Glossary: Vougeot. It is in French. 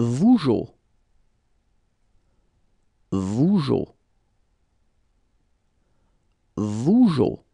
Vougeot, Vougeot, Vougeot.